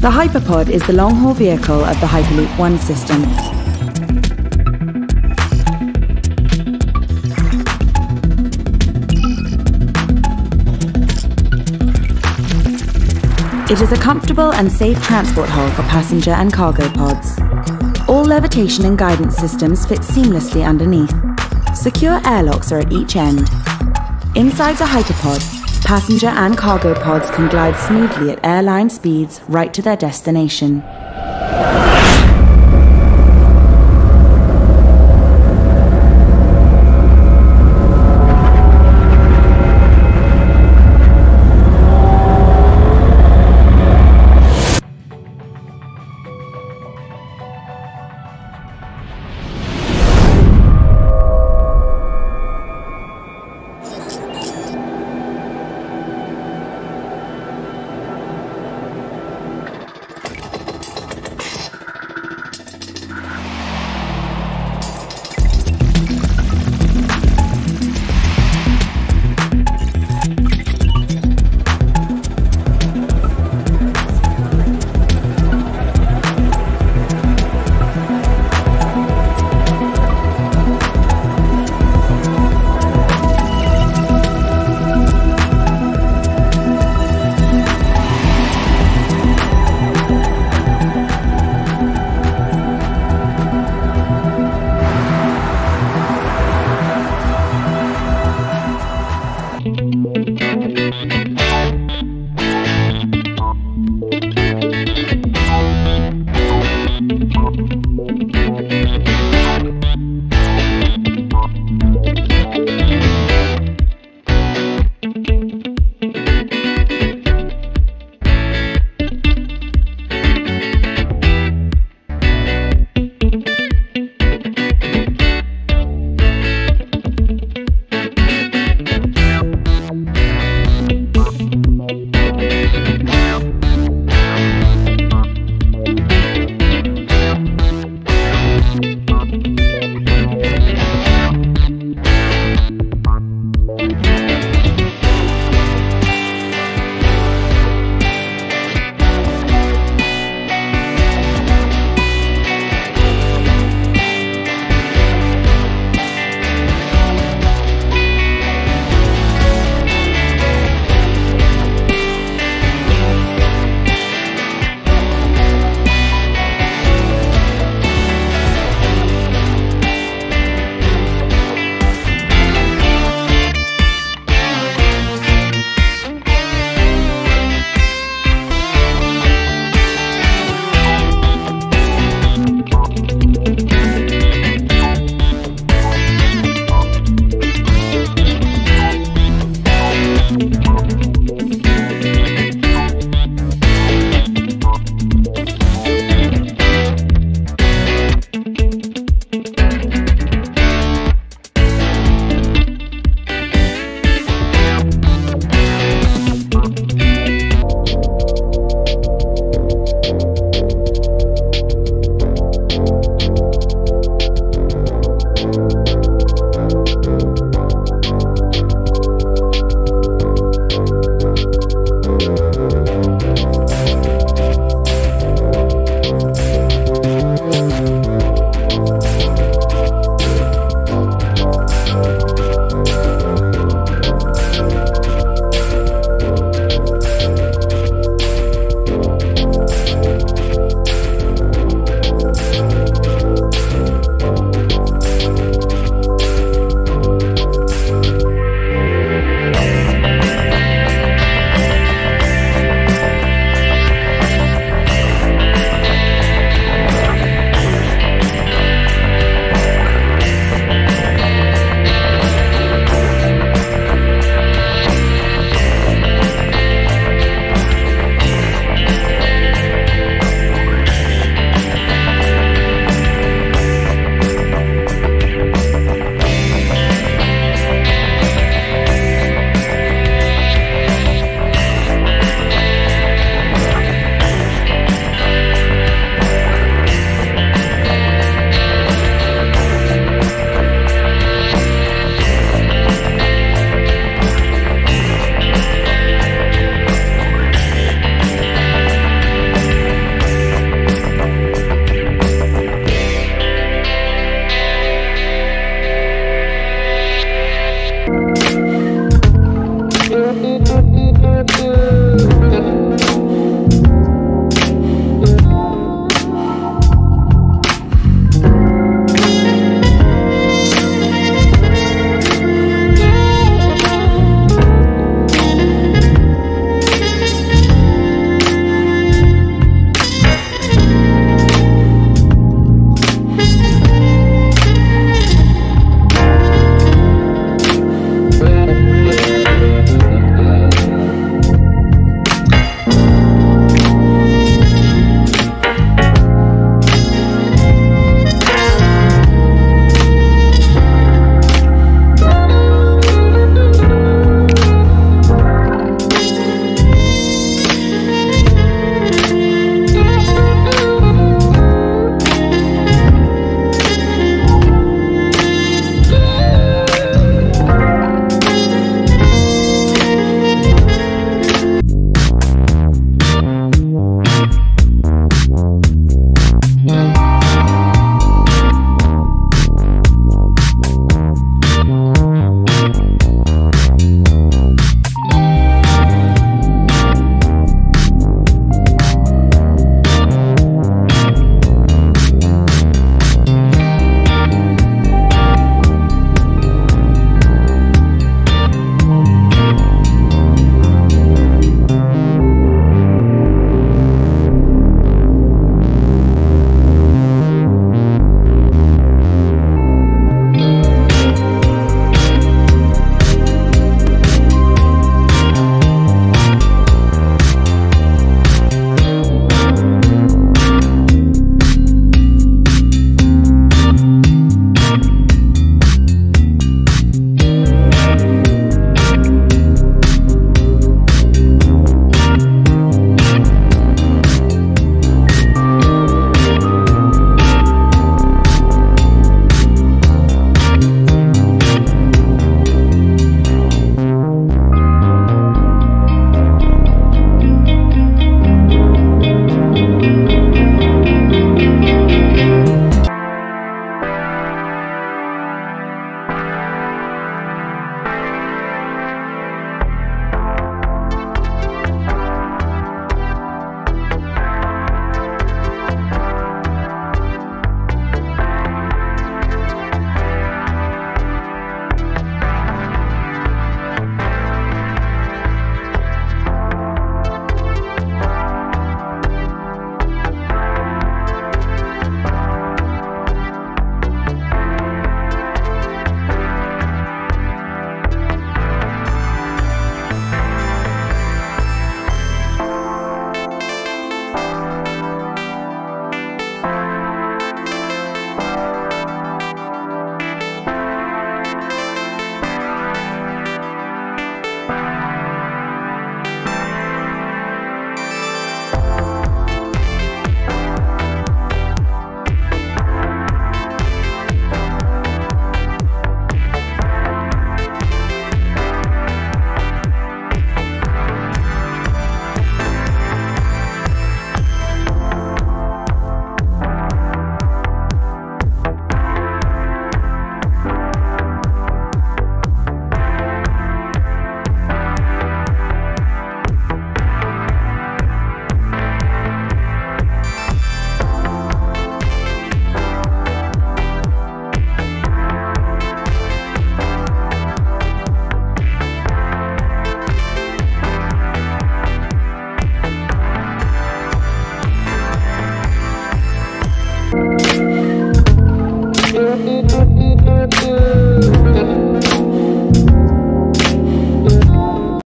The HyperPod is the long-haul vehicle of the Hyperloop One system. It is a comfortable and safe transport hall for passenger and cargo pods. All levitation and guidance systems fit seamlessly underneath. Secure airlocks are at each end. Inside the HyperPod, passenger and cargo pods can glide smoothly at airline speeds right to their destination.